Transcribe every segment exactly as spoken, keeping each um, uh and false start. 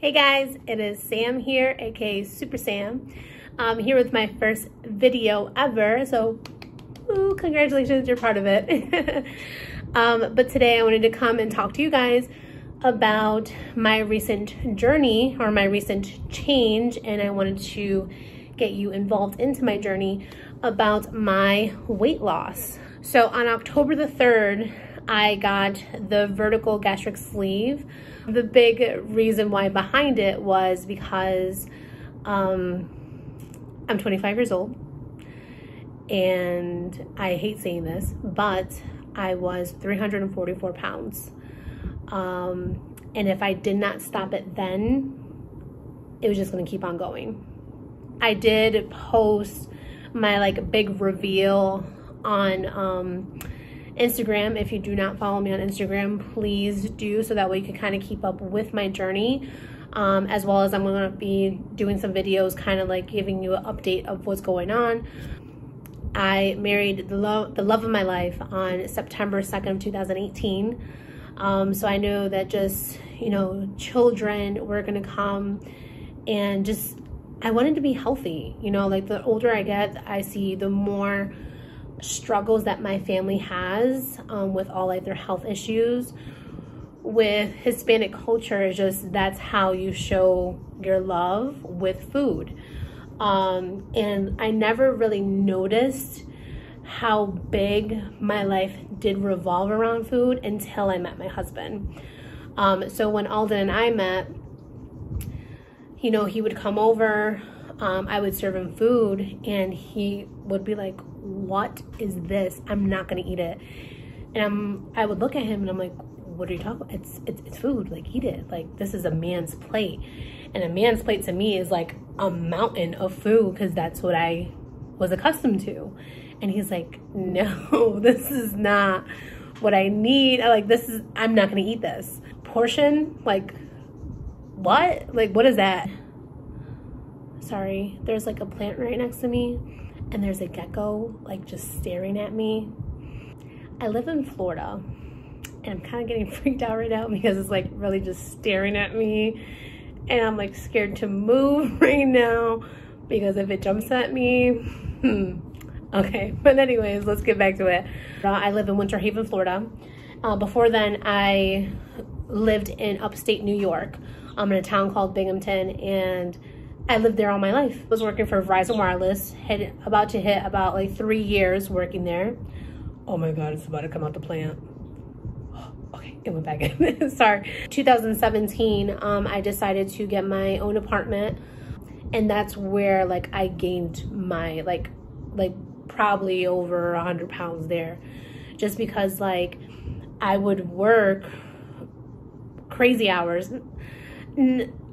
Hey guys, it is Sam here, aka Super Sam. I'm here with my first video ever, so ooh, congratulations, you're part of it. um, but today I wanted to come and talk to you guys about my recent journey or my recent change, and I wanted to get you involved into my journey about my weight loss. So on October the third, I got the vertical gastric sleeve. The big reason why behind it was because um, I'm twenty-five years old, and I hate saying this, but I was three hundred forty-four pounds. Um, and if I did not stop it then, it was just gonna keep on going. I did post my like big reveal on um, Instagram. If you do not follow me on Instagram, please do, so that way you can kind of keep up with my journey, um, as well as I'm going to be doing some videos kind of like giving you an update of what's going on. I married the, lo the love of my life on September second of two thousand eighteen, um, so I know that just, you know, children were going to come, and just I wanted to be healthy. You know, like the older I get, I see the more struggles that my family has um, with all like their health issues. With Hispanic culture, is just that's how you show your love, with food. Um, and I never really noticed how big my life did revolve around food until I met my husband. Um, so when Alden and I met, you know, he would come over, um, I would serve him food, and he would be like, what is this? I'm not gonna eat it. And I'm, I would look at him and I'm like, what are you talking about? It's, it's, it's food, like eat it. Like, this is a man's plate. And a man's plate to me is like a mountain of food, because that's what I was accustomed to. And he's like, no, this is not what I need. I like, this is, I'm not gonna eat this. Portion, like what? Like, what is that? Sorry, there's like a plant right next to me, and there's a gecko like just staring at me. I live in Florida, and I'm kind of getting freaked out right now because it's like really just staring at me, and I'm like scared to move right now because if it jumps at me, hmm. Okay, but anyways, let's get back to it. I live in Winter Haven, Florida. Uh, before then, I lived in upstate New York. I'm in a town called Binghamton, and I lived there all my life. I was working for Verizon Wireless, had about to hit about like three years working there. Oh my God, it's about to come out the plant. Oh, okay, it went back in, sorry. two thousand seventeen, um, I decided to get my own apartment, and that's where like I gained my, like, like probably over one hundred pounds there. Just because like I would work crazy hours.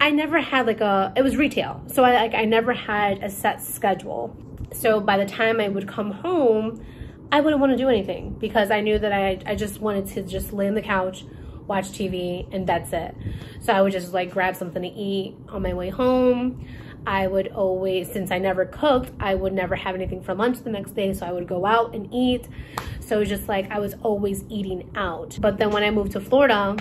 I never had like a, it was retail. So I like I never had a set schedule. So by the time I would come home, I wouldn't want to do anything because I knew that I, I just wanted to just lay on the couch, watch T V, and that's it. So I would just like grab something to eat on my way home. I would always, since I never cooked, I would never have anything for lunch the next day. So I would go out and eat. So it was just like, I was always eating out. But then when I moved to Florida,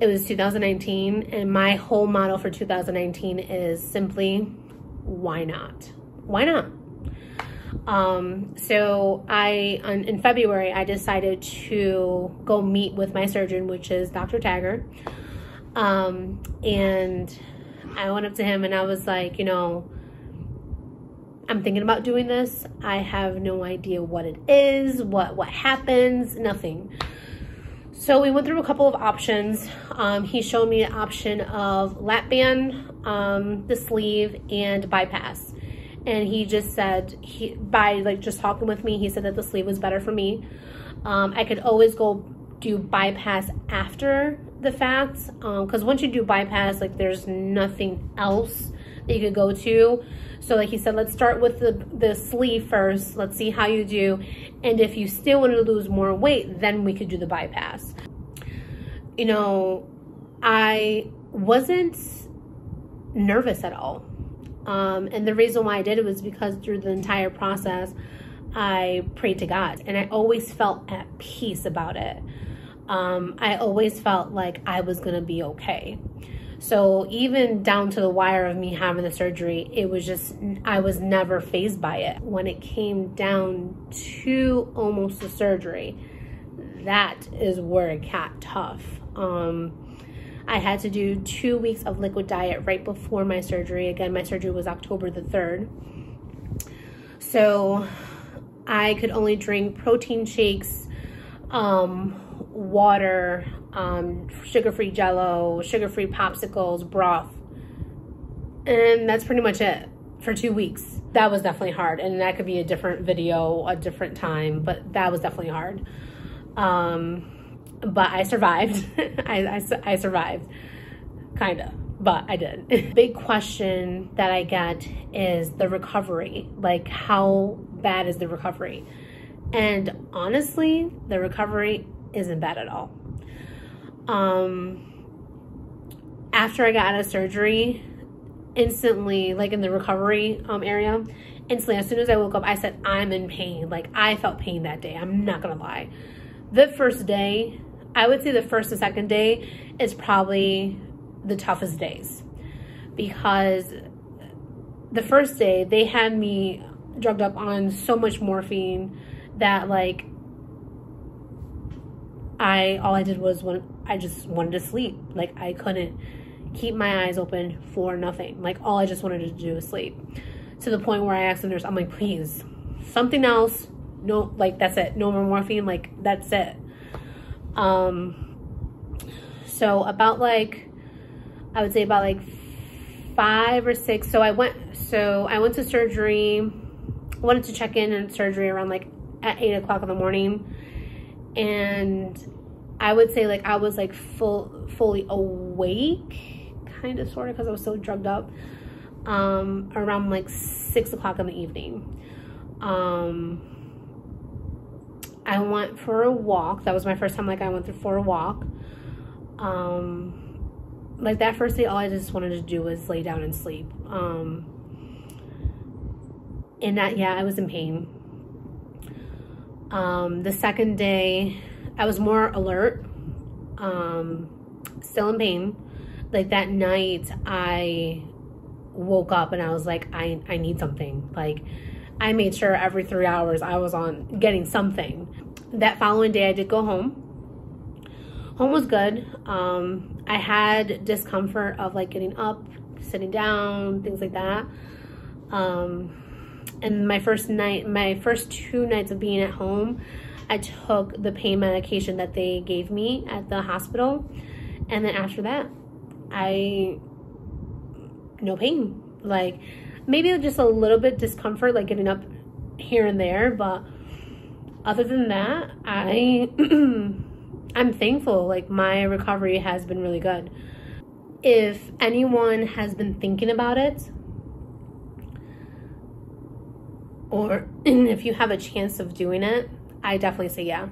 it was two thousand nineteen, and my whole motto for two thousand nineteen is simply, why not? Why not? Um, so I, on, in February, I decided to go meet with my surgeon, which is Doctor Taggart. Um, and I went up to him and I was like, you know, I'm thinking about doing this. I have no idea what it is, what, what happens, nothing. So we went through a couple of options. Um, he showed me an option of lap band, um, the sleeve, and bypass. And he just said, he, by like just talking with me, he said that the sleeve was better for me. Um, I could always go do bypass after the fact, um, cause once you do bypass, like there's nothing else that you could go to. So like he said, let's start with the, the sleeve first. Let's see how you do. And if you still want to lose more weight, then we could do the bypass. You know, I wasn't nervous at all. Um, and the reason why I did it was because through the entire process, I prayed to God, and I always felt at peace about it. Um, I always felt like I was going to be okay. So even down to the wire of me having the surgery, it was just, I was never fazed by it. When it came down to almost the surgery, that is where it got tough. Um, I had to do two weeks of liquid diet right before my surgery. Again, my surgery was October the third. So I could only drink protein shakes, um, water, um, sugar-free Jell-O, sugar-free popsicles, broth, and that's pretty much it for two weeks. That was definitely hard, and that could be a different video, a different time, but that was definitely hard. Um, but I survived. I, I, I survived, kind of, but I did. Big question that I get is the recovery. Like, how bad is the recovery? And honestly, the recovery isn't bad at all. Um, after I got out of surgery, instantly, like in the recovery um, area, instantly, as soon as I woke up, I said, I'm in pain. Like, I felt pain that day. I'm not gonna lie. The first day, I would say the first and second day is probably the toughest days, because the first day they had me drugged up on so much morphine that, like, I all I did was when I just wanted to sleep. Like, I couldn't keep my eyes open for nothing. Like, all I just wanted to do was sleep, to the point where I asked the nurse, I'm like, please, something else. No, like, that's it. No more morphine. Like, that's it. Um, so about, like, I would say about like five or six. So I went, so I went to surgery, wanted to check in in surgery around like at eight o'clock in the morning. And I would say, like, I was like full, fully awake, kind of, sort of, cause I was so drugged up, um, around like six o'clock in the evening. Um, I went for a walk. That was my first time, like, I went through for a walk. Um, like, that first day, all I just wanted to do was lay down and sleep. Um, and that, yeah, I was in pain. Um, the second day, I was more alert, um, still in pain. Like, that night, I woke up and I was like, I, I need something. Like, I made sure every three hours I was on getting something. That following day, I did go home. Home was good. Um, I had discomfort of, like, getting up, sitting down, things like that. Um, and my first night, my first two nights of being at home, I took the pain medication that they gave me at the hospital. And then after that, I, no pain. Like, maybe just a little bit discomfort, like getting up here and there, but other than that, I I'm thankful. Like, my recovery has been really good. If anyone has been thinking about it, or if you have a chance of doing it, I definitely say yeah.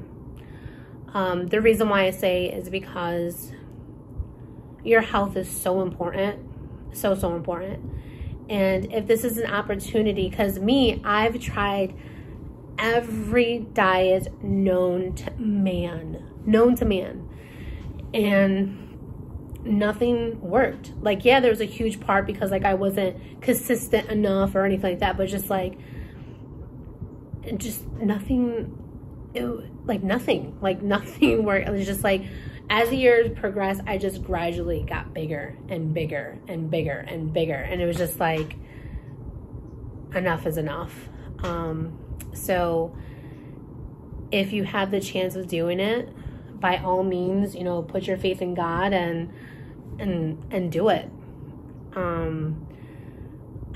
Um, the reason why I say is because your health is so important, so so important. And if this is an opportunity, because me, I've tried every diet known to man, known to man, and nothing worked. Like, yeah, there was a huge part because, like, I wasn't consistent enough or anything like that, but just like, just nothing, it, like nothing, like nothing worked. It was just like, as the years progressed, I just gradually got bigger and bigger and bigger and bigger. And it was just like, enough is enough. Um, so if you have the chance of doing it, by all means, you know, put your faith in God and, and, and do it. Um,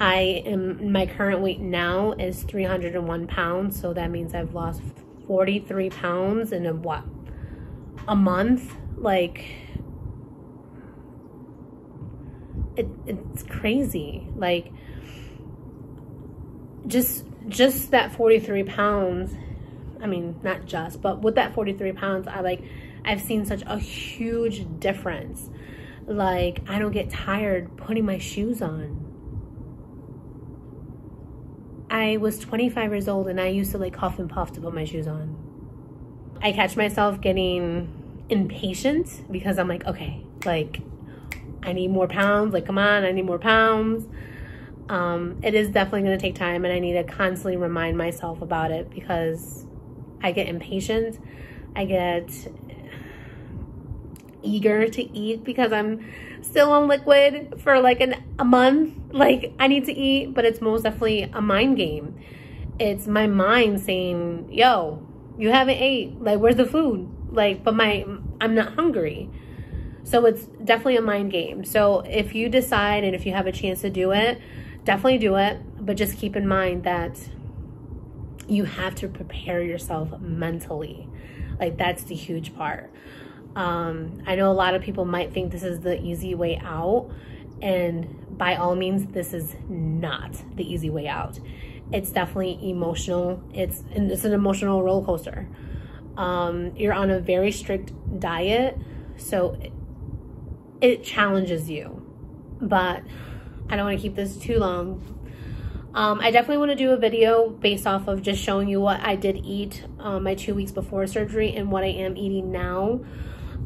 I am, my current weight now is three hundred and one pounds. So that means I've lost forty-three pounds in a, what, a month. Like, it, it's crazy. Like, just just that forty-three pounds, I mean, not just, but with that forty-three pounds, I like I've seen such a huge difference. Like, I don't get tired putting my shoes on. I was twenty-five years old and I used to, like, huff and puff to put my shoes on. I catch myself getting impatient because I'm like, okay, like, I need more pounds. Like, come on, I need more pounds. Um, it is definitely going to take time, and I need to constantly remind myself about it because I get impatient. I get eager to eat because I'm still on liquid for like an, a month. Like, I need to eat, but it's most definitely a mind game. It's my mind saying, yo, you haven't ate. Like, where's the food? Like, but my I'm not hungry. So it's definitely a mind game. So if you decide and if you have a chance to do it, definitely do it. But just keep in mind that you have to prepare yourself mentally. Like, that's the huge part. Um, I know a lot of people might think this is the easy way out. And by all means, this is not the easy way out. It's definitely emotional. It's, it's an emotional roller coaster. Um, you're on a very strict diet. So it, it challenges you, but I don't want to keep this too long. Um, I definitely want to do a video based off of just showing you what I did eat um, my two weeks before surgery and what I am eating now.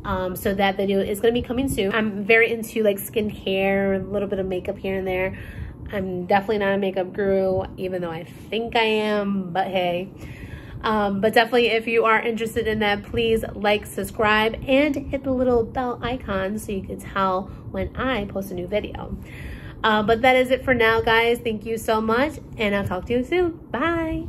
Um, so that video is going to be coming soon. I'm very into like skincare, a little bit of makeup here and there. I'm definitely not a makeup guru, even though I think I am, but hey. Um, but definitely if you are interested in that, please like, subscribe, and hit the little bell icon so you can tell when I post a new video. Uh, but that is it for now, guys. Thank you so much, and I'll talk to you soon. Bye.